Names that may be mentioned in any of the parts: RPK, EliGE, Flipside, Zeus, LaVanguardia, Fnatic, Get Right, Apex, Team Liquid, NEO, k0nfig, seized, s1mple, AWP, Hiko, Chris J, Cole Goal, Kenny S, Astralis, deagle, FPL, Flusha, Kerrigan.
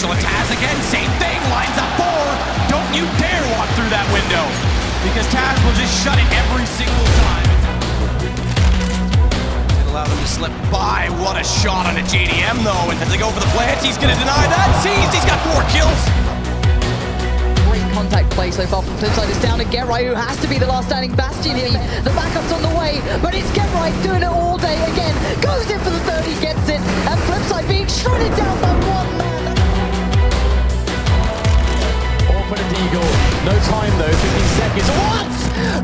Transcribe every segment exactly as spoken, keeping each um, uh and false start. official. And TaZ again, same thing, lines up four. Don't you dare walk through that window, because TaZ will just shut it every single time. Did allow them to slip by. What a shot on a J D M though. And as they go for the plants, he's gonna deny that. Seized, he's got four kills. Great contact play so far from Flipside. It's down to Get Right, who has to be the last standing bastion here. The backup's on the way, but it's Get Right doing it all day again. Goes in for the third, he gets it, and Flipside being shredded down by one man. Open a deagle. No time though, fifteen seconds. What?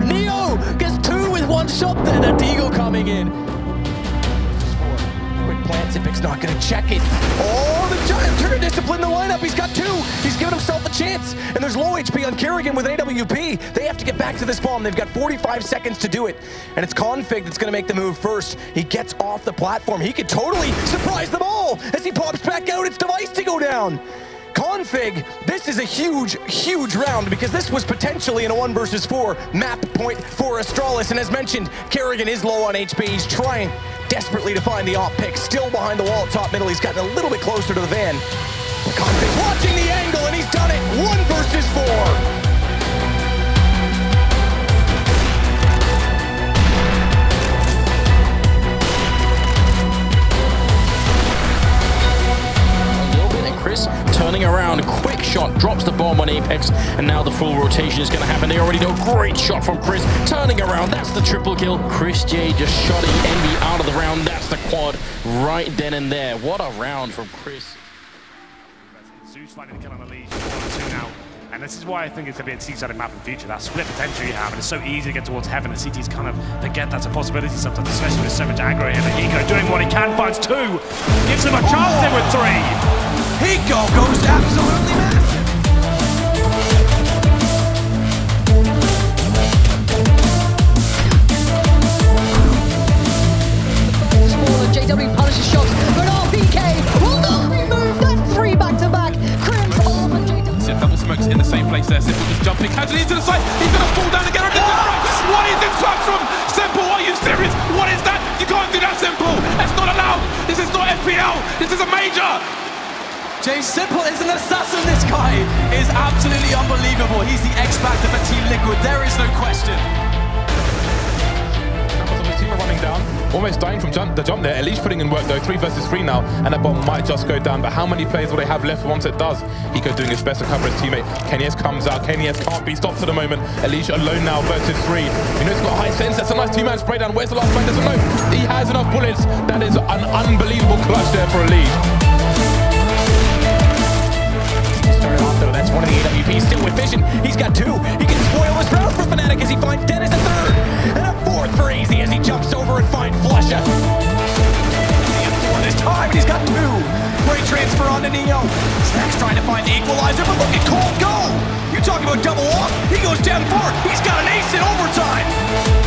Neo gets two with one shot there. The deagle coming in. Quick plants, Apex not gonna check it. Oh, the giant turret disciplined the lineup. He's got two. He's given himself a chance. And there's low H P on Kerrigan with A W P. They have to get back to this bomb. They've got forty-five seconds to do it. And it's Config that's gonna make the move first. He gets off the platform. He could totally surprise them all. As he pops back out, it's device to go down. Config, this is a huge, huge round, because this was potentially in a one versus four map point for Astralis. And as mentioned, Kerrigan is low on H P. He's trying desperately to find the op pick. Still behind the wall at top middle. He's gotten a little bit closer to the van. Config's watching the angle, and he's done it. One versus four. Turning around, quick shot, drops the bomb on Apex, and now the full rotation is going to happen. They already know. Great shot from Chris, turning around, that's the triple kill. Chris J just shutting Envy out of the round. That's the quad right then and there. What a round from Chris. Zeus finding the kill on EliGE, two now. And this is why I think it's going to be a T-sided map in the future. That split potential you have, and it's so easy to get towards heaven. The C Ts kind of forget that's a possibility sometimes, especially with so much aggro here. But Hiko doing what he can, finds two, gives him a chance in with three. Hiko goes absolutely massive. Smaller J W punishes shots, but R P K will not be moved. That's three back to back. Crims off and J W. Double smokes in the same place there. s1mple just jumping casually to the side. He's gonna fall down again. What is this clutch from s1mple? Are you serious? What is that? You can't do that, s1mple. That's not allowed. This is not F P L. This is a major. Jay, s1mple is an assassin. This guy is absolutely unbelievable. He's the X-Factor for Team Liquid. There is no question. His team are running down, almost dying from jump, the jump there. EliGE putting in work though, three versus three now, and that bomb might just go down. But how many players will they have left once it does? Hiko doing his best to cover his teammate. Kenny S comes out. Kenny S can't be stopped for the moment. EliGE alone now versus three. You know, it's got high sense. That's a nice two-man spray down. Where's the last man? Doesn't know. He has enough bullets. That is an unbelievable clutch there for EliGE. That's one of the A W Ps, still with vision. He's got two. He can spoil this round for Fnatic as he finds Dennis a third. And a fourth for Easy as he jumps over and finds Flusha. And four this time, and he's got two. Great transfer on to Neo. Snack's trying to find the equalizer, but look at Cole Goal. You talking about double off? He goes down four. He's got an ace in overtime.